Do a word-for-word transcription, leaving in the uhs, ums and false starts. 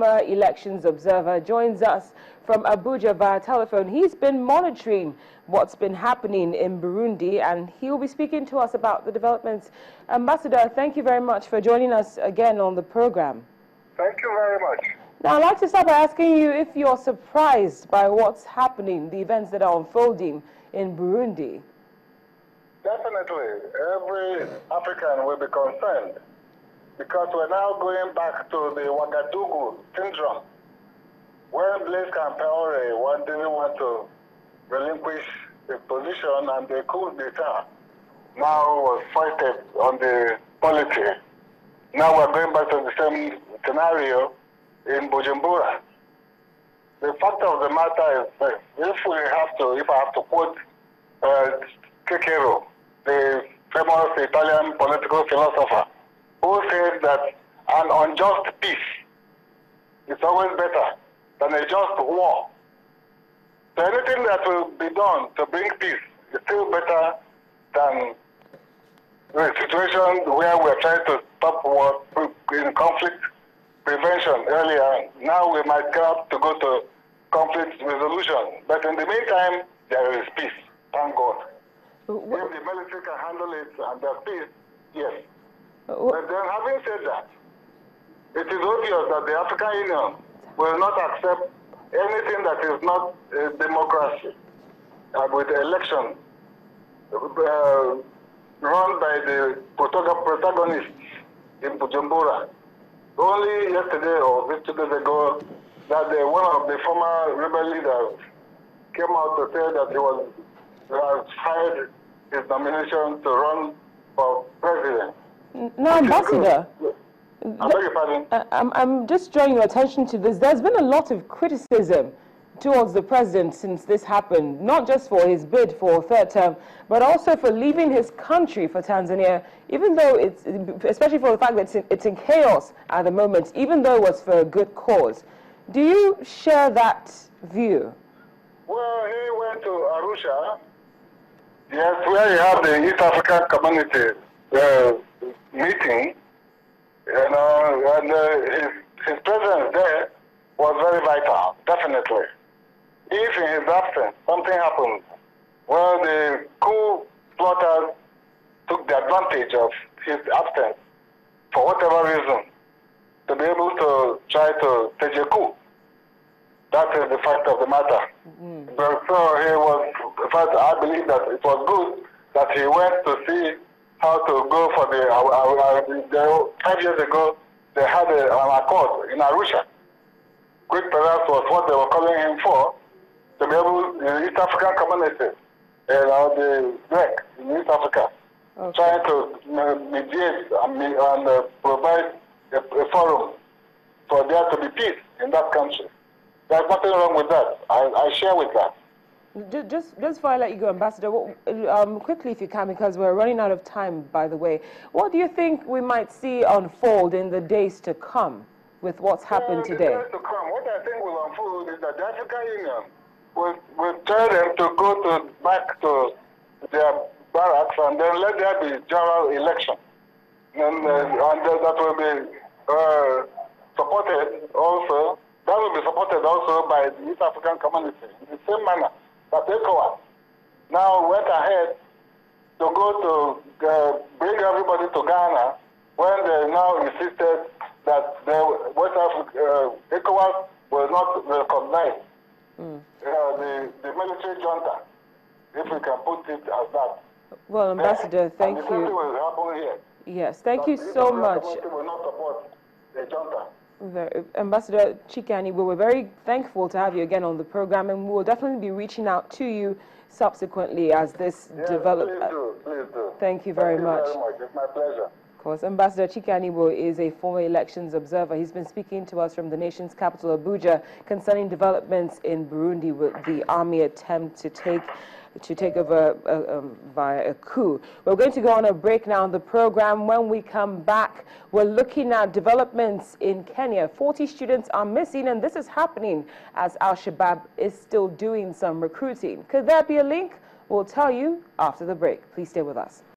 Former elections observer joins us from Abuja via telephone. He's been monitoring what's been happening in Burundi, and he'll be speaking to us about the developments. Ambassador, thank you very much for joining us again on the program. Thank you very much. Now, I'd like to start by asking you if you're surprised by what's happening, the events that are unfolding in Burundi. Definitely. Every African will be concerned, because we're now going back to the Ouagadougou syndrome, where Blaise Compaore didn't want to relinquish his position and the coup d'etat now was foisted on the polity. Now we're going back to the same scenario in Bujumbura. The fact of the matter is, if we have to, if I have to quote uh, Cicero, the famous Italian political philosopher, who says that an unjust peace is always better than a just war. So anything that will be done to bring peace is still better than the situation where we're trying to stop war in conflict prevention earlier. Now we might have to go to conflict resolution. But in the meantime, there is peace, thank God. If the military can handle it and there's peace, yes. But then, having said that, it is obvious that the African Union will not accept anything that is not a democracy, and with the election uh, run by the protagonists in Bujumbura. Only yesterday or two days ago, that the, one of the former rebel leaders came out to say that he was uh, fired his nomination to run for president. No, Ambassador, I'm, I'm, I'm just drawing your attention to this. There's been a lot of criticism towards the president since this happened, not just for his bid for a third term, but also for leaving his country for Tanzania, even though it's, especially for the fact that it's in, it's in chaos at the moment, even though it was for a good cause. Do you share that view? Well, he went to Arusha, yes, where you have the East African community Uh, meeting, you know, and uh, his, his presence there was very vital, definitely. If in his absence something happened, well, the coup plotters took the advantage of his absence for whatever reason to be able to try to stage a coup. That is the fact of the matter. Mm-hmm. But so he was, in fact, I believe that it was good that he went to see how to go for the, uh, uh, the, five years ago, they had a, an accord in Arusha, which perhaps was what they were calling him for, to be able, the East African community, you know, the Black in East Africa, okay, trying to uh, mediate and, and uh, provide a, a forum for there to be peace in that country. There's nothing wrong with that. I, I share with that. Just, just before I let you go, Ambassador, um, quickly if you can, because we're running out of time, by the way. What do you think we might see unfold in the days to come with what's happened today? In the days to come, what I think will unfold is that the African Union will, will tell them to go to, back to their barracks and then let there be general election. And, uh, and that will be uh, supported also, that will be supported also by the East African community in the same manner that ECOWAS now went ahead to go to uh, bring everybody to Ghana, when they now insisted that the West Africa, uh, ECOWAS will not recognize mm. uh, the, the military junta, if we can put it as that. Well, Ambassador, yes, thank and you. Will happen here. Yes, thank that you so much. Will not support the junta. Very, Ambassador Chikaniwo, we're very thankful to have you again on the program, and we'll definitely be reaching out to you subsequently as this yes, develops. Please do, please do. Thank you very, Thank much. You very much. It's my pleasure. Of course, Ambassador Chikaniwo is a former elections observer. He's been speaking to us from the nation's capital, Abuja, concerning developments in Burundi with the army attempt to take to take over uh, um, via a coup. We're going to go on a break now on the program. When we come back, we're looking at developments in Kenya. forty students are missing, and this is happening as Al Shabaab is still doing some recruiting. Could there be a link? We'll tell you after the break. Please stay with us.